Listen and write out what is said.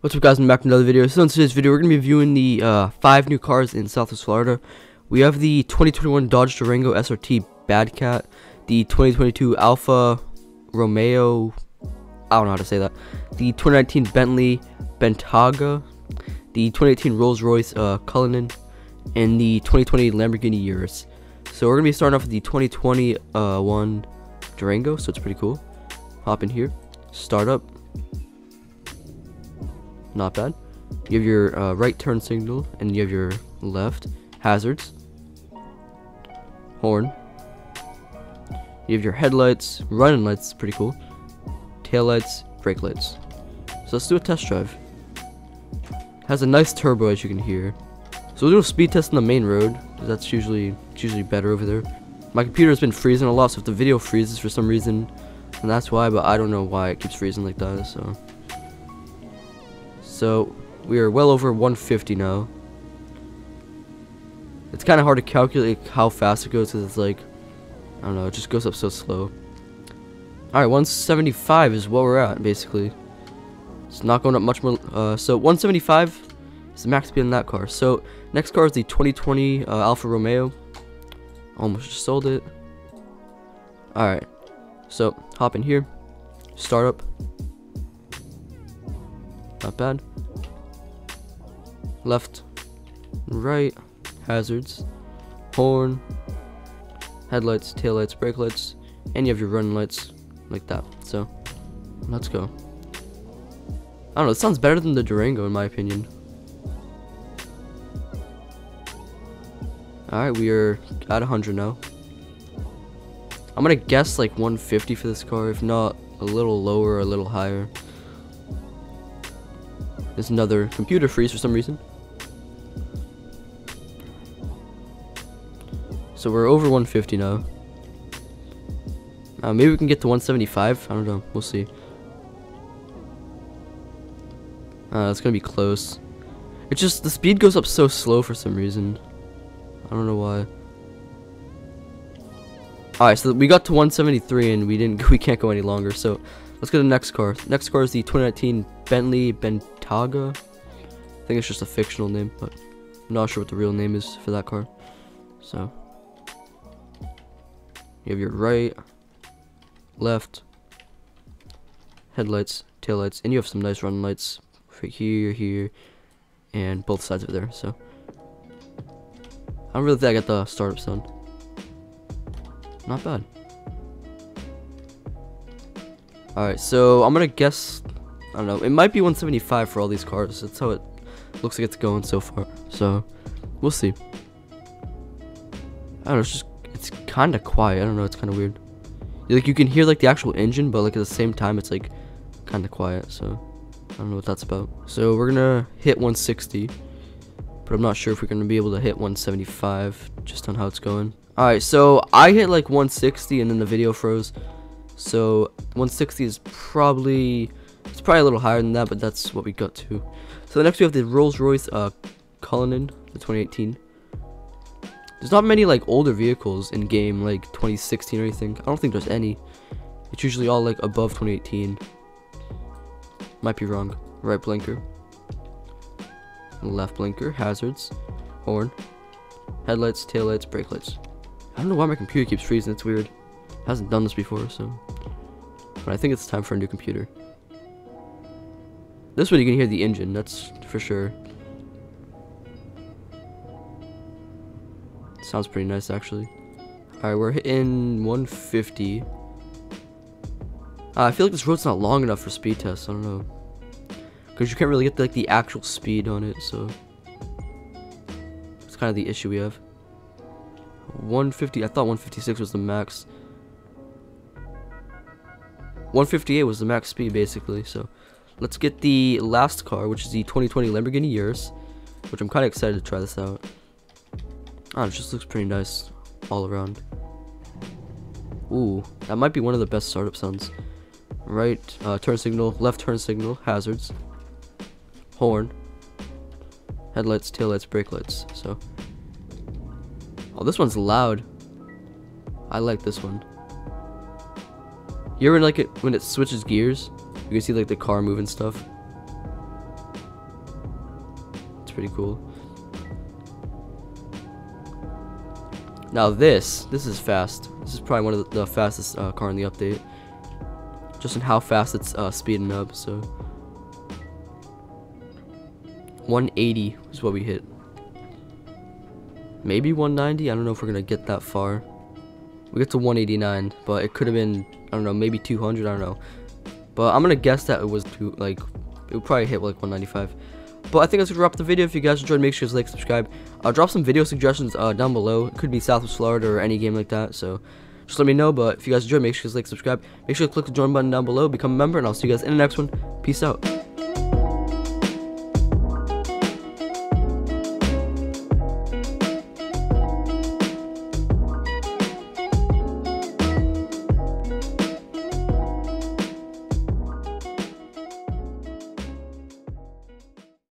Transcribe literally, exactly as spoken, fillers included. What's up, guys? I'm back to another video. So in today's video, we're going to be viewing the uh, five new cars in Southwest Florida. We have the twenty twenty-one Dodge Durango S R T Bad Cat, the twenty twenty-two Alfa Romeo, I don't know how to say that, the twenty nineteen Bentley Bentayga, the twenty eighteen Rolls-Royce uh, Cullinan, and the twenty twenty Lamborghini Urus. So we're going to be starting off with the twenty twenty-one uh, Durango, so it's pretty cool. Hop in here, start up. Not bad. You have your uh, right turn signal and you have your left hazards, horn. You have your headlights, running lights, pretty cool. Tail lights, brake lights. So let's do a test drive. Has a nice turbo, as you can hear. So we'll do a speed test on the main road. That's usually it's usually better over there. My computer has been freezing a lot, so if the video freezes for some reason, and that's why. But I don't know why it keeps freezing like that. So. So we are well over one fifty now. It's kind of hard to calculate how fast it goes because it's like, I don't know, it just goes up so slow. All right, one seventy-five is what we're at basically. It's not going up much more. Uh, so one seventy-five is the max speed on that car. So next car is the twenty twenty uh, Alfa Romeo. Almost just sold it. All right, so hop in here, start up. Not bad. Left, right, hazards, horn, headlights, tail lights, brake lights, and you have your running lights like that. So let's go. I don't know, it sounds better than the Durango in my opinion. Alright, we are at one hundred now. I'm gonna guess like one fifty for this car, if not a little lower or a little higher. There's another computer freeze for some reason. So we're over one fifty now. Uh, maybe we can get to one seventy-five. I don't know. We'll see. Uh, it's going to be close. It's just the speed goes up so slow for some reason. I don't know why. Alright, so we got to one seventy-three and we didn't. We can't go any longer. So let's go to the next car. Next car is the twenty nineteen Bentley Bentayga. I think it's just a fictional name, but I'm not sure what the real name is for that car. So you have your right, left, headlights, tail lights, and you have some nice running lights right here, here, and both sides of there. So I don't really think I got the startup sound. Not bad. Alright, so I'm gonna guess, I don't know, it might be one seventy-five for all these cars. That's how it looks like it's going so far. So we'll see. I don't know, it's just, it's kind of quiet. I don't know, it's kind of weird. Like, you can hear like the actual engine, but like at the same time it's like kind of quiet. So I don't know what that's about. So we're gonna hit one sixty, but I'm not sure if we're gonna be able to hit one seventy-five just on how it's going. Alright, so I hit like one sixty and then the video froze. So one sixty is probably, it's probably a little higher than that, but that's what we got to. So next we have the Rolls-Royce uh, Cullinan, the twenty eighteen. There's not many like older vehicles in game, like twenty sixteen or anything. I don't think there's any. It's usually all like above twenty eighteen. Might be wrong. Right blinker, left blinker, hazards, horn, headlights, tail lights, brake lights. I don't know why my computer keeps freezing. It's weird. Hasn't done this before, so, but I think it's time for a new computer. This one you can hear the engine, that's for sure. Sounds pretty nice actually. Alright, we're hitting one fifty. uh, I feel like this road's not long enough for speed tests. I don't know, because you can't really get the, like the actual speed on it, so it's kind of the issue we have. One fifty, I thought one fifty-six was the max. One fifty-eight was the max speed basically. So let's get the last car, which is the twenty twenty Lamborghini Urus, which I'm kind of excited to try this out. Oh, it just looks pretty nice all around. Ooh, that might be one of the best startup sounds. Right uh, turn signal, left turn signal, hazards, horn, headlights, tail lights, brake lights. So, oh, this one's loud. I like this one. You ever like it when it switches gears? You can see like the car move and stuff. pretty cool. Now this, this is fast. This is probably one of the, the fastest uh, car in the update. Just in how fast it's uh, speeding up, so. one eighty is what we hit. Maybe one ninety, I don't know if we're gonna get that far. We get to one eighty-nine, but it could have been, I don't know, maybe two hundred, I don't know. But I'm gonna guess that it was too, like, it would probably hit like one ninety-five. But I think that's gonna wrap up the video. If you guys enjoyed, make sure to like, subscribe. Uh, drop some video suggestions uh, down below. It could be Southwest Florida or any game like that. So just let me know. But if you guys enjoyed, make sure to like, subscribe. Make sure to click the join button down below. Become a member, and I'll see you guys in the next one. Peace out.